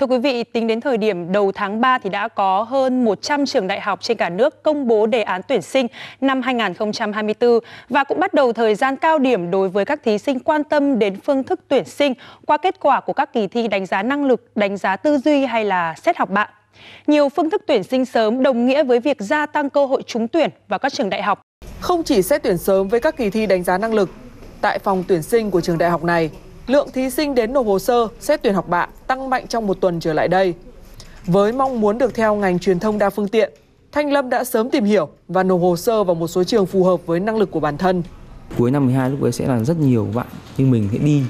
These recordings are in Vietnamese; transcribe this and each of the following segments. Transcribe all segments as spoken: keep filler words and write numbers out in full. Thưa quý vị, tính đến thời điểm đầu tháng ba thì đã có hơn một trăm trường đại học trên cả nước công bố đề án tuyển sinh năm hai nghìn không trăm hai mươi tư và cũng bắt đầu thời gian cao điểm đối với các thí sinh quan tâm đến phương thức tuyển sinh qua kết quả của các kỳ thi đánh giá năng lực, đánh giá tư duy hay là xét học bạ. Nhiều phương thức tuyển sinh sớm đồng nghĩa với việc gia tăng cơ hội trúng tuyển vào các trường đại học. Không chỉ xét tuyển sớm với các kỳ thi đánh giá năng lực, tại phòng tuyển sinh của trường đại học này, lượng thí sinh đến nộp hồ sơ xét tuyển học bạ tăng mạnh trong một tuần trở lại đây. Với mong muốn được theo ngành truyền thông đa phương tiện, Thanh Lâm đã sớm tìm hiểu và nộp hồ sơ vào một số trường phù hợp với năng lực của bản thân. Cuối năm mười hai lúc ấy sẽ là rất nhiều bạn nhưng mình sẽ đi,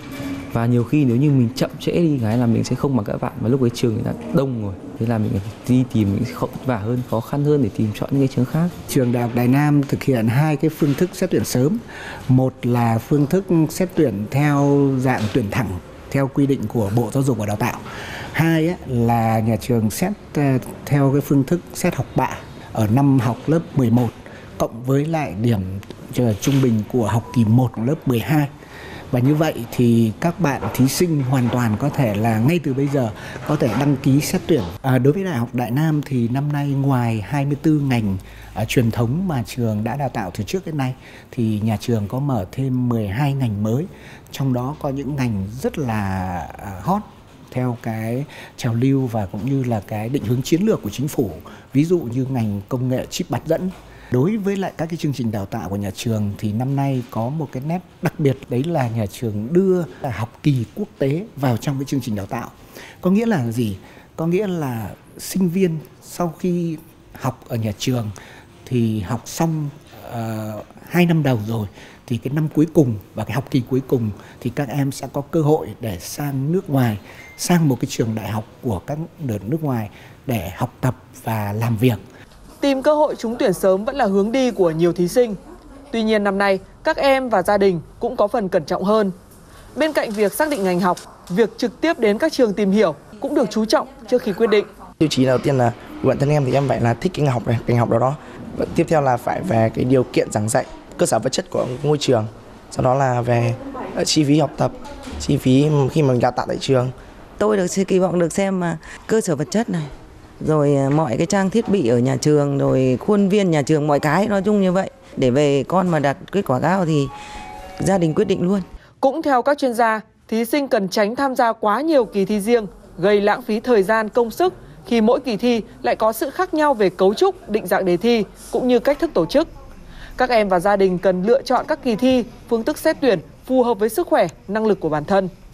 và nhiều khi nếu như mình chậm trễ đi cái là mình sẽ không bằng các bạn, mà lúc ấy trường người ta đông rồi, thế là mình phải đi tìm những khó vả hơn, khó khăn hơn để tìm chọn những cái trường khác. Trường Đại học Đại Nam thực hiện hai cái phương thức xét tuyển sớm. Một là phương thức xét tuyển theo dạng tuyển thẳng theo quy định của Bộ Giáo dục và Đào tạo. Hai là nhà trường xét theo cái phương thức xét học bạ ở năm học lớp mười một cộng với lại điểm trung bình của học kỳ một lớp mười hai. Và như vậy thì các bạn thí sinh hoàn toàn có thể là ngay từ bây giờ có thể đăng ký xét tuyển. À, đối với Đại học Đại Nam thì năm nay ngoài hai mươi tư ngành à, truyền thống mà trường đã đào tạo từ trước đến nay thì nhà trường có mở thêm mười hai ngành mới. Trong đó có những ngành rất là à, hot theo cái trào lưu và cũng như là cái định hướng chiến lược của chính phủ. Ví dụ như ngành công nghệ chip bán dẫn. Đối với lại các cái chương trình đào tạo của nhà trường thì năm nay có một cái nét đặc biệt, đấy là nhà trường đưa học kỳ quốc tế vào trong cái chương trình đào tạo. Có nghĩa là gì? Có nghĩa là sinh viên sau khi học ở nhà trường thì học xong uh, hai năm đầu rồi thì cái năm cuối cùng và cái học kỳ cuối cùng thì các em sẽ có cơ hội để sang nước ngoài, sang một cái trường đại học của các nước nước ngoài để học tập và làm việc. Tìm cơ hội trúng tuyển sớm vẫn là hướng đi của nhiều thí sinh. Tuy nhiên năm nay, các em và gia đình cũng có phần cẩn trọng hơn. Bên cạnh việc xác định ngành học, việc trực tiếp đến các trường tìm hiểu cũng được chú trọng trước khi quyết định. Tiêu chí đầu tiên là bản thân em thì em phải là thích cái ngành học này, ngành học đó đó. Và tiếp theo là phải về cái điều kiện giảng dạy, cơ sở vật chất của ngôi trường. Sau đó là về chi phí học tập, chi phí khi mình đào tạo tại trường. Tôi được kỳ vọng được xem mà cơ sở vật chất này, rồi mọi cái trang thiết bị ở nhà trường, rồi khuôn viên nhà trường, mọi cái nói chung như vậy. Để về con mà đạt kết quả cao thì gia đình quyết định luôn. Cũng theo các chuyên gia, thí sinh cần tránh tham gia quá nhiều kỳ thi riêng, gây lãng phí thời gian, công sức khi mỗi kỳ thi lại có sự khác nhau về cấu trúc, định dạng đề thi cũng như cách thức tổ chức. Các em và gia đình cần lựa chọn các kỳ thi, phương thức xét tuyển phù hợp với sức khỏe, năng lực của bản thân.